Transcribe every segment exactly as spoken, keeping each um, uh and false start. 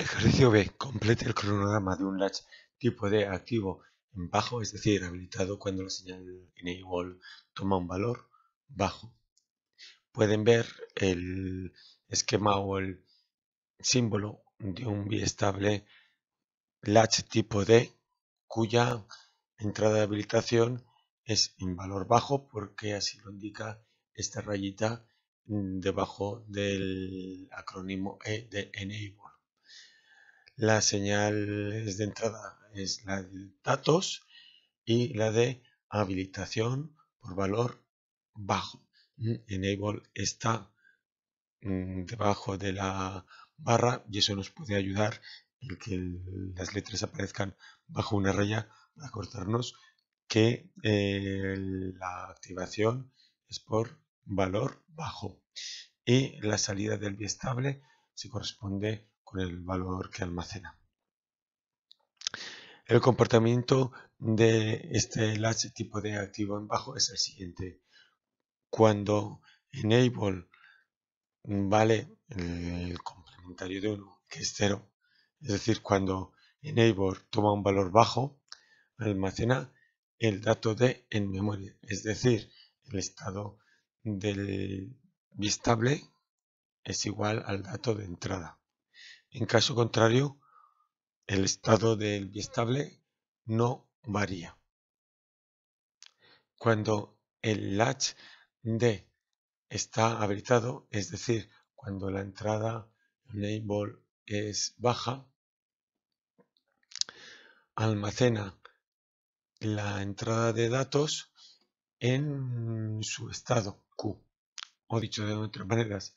Ejercicio B. Complete el cronograma de un latch tipo D activo en bajo, es decir, habilitado cuando la señal enable toma un valor bajo. Pueden ver el esquema o el símbolo de un biestable latch tipo D cuya entrada de habilitación es en valor bajo, porque así lo indica esta rayita debajo del acrónimo E de Enable. La señal de entrada es la de datos y la de habilitación por valor bajo. Enable está debajo de la barra y eso nos puede ayudar en que las letras aparezcan bajo una raya para acordarnos que eh, la activación es por valor bajo y la salida del biestable se corresponde con el valor que almacena. El comportamiento de este latch tipo de activo en bajo es el siguiente. Cuando enable vale el complementario de uno, que es cero, es decir, cuando enable toma un valor bajo, almacena el dato D en memoria, es decir, el estado del biestable es igual al dato de entrada. En caso contrario, el estado del biestable no varía. Cuando el latch D está habilitado, es decir, cuando la entrada enable es baja, almacena la entrada de datos en su estado Q. O dicho de otras maneras,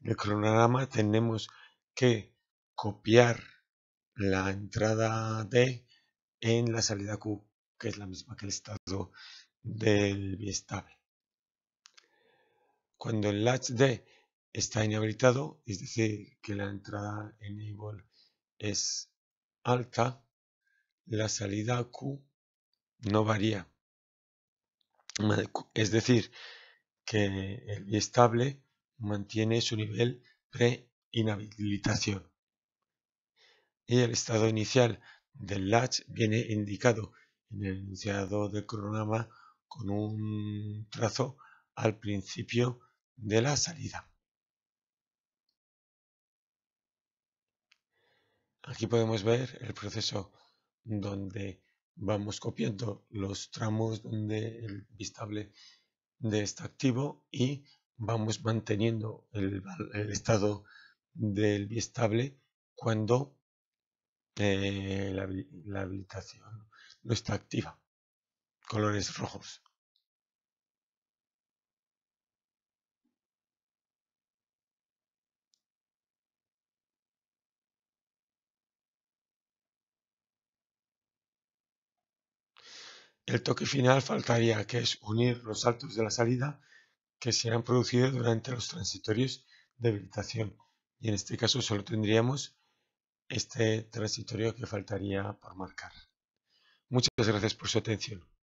en el cronograma tenemos que copiar la entrada D en la salida Q, que es la misma que el estado del biestable. Cuando el latch D está inhabilitado, es decir, que la entrada enable es alta, la salida Q no varía. Es decir, que el biestable mantiene su nivel pre-inhabilitación. Y el estado inicial del latch viene indicado en el enunciado del cronograma con un trazo al principio de la salida. Aquí podemos ver el proceso donde vamos copiando los tramos donde el biestable de está activo y vamos manteniendo el, el estado del biestable cuando eh, la, la habilitación no está activa. Colores rojos. El toque final faltaría, que es unir los saltos de la salida que se han producido durante los transitorios de habilitación. Y en este caso solo tendríamos este transitorio que faltaría por marcar. Muchas gracias por su atención.